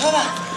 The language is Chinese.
脱吧。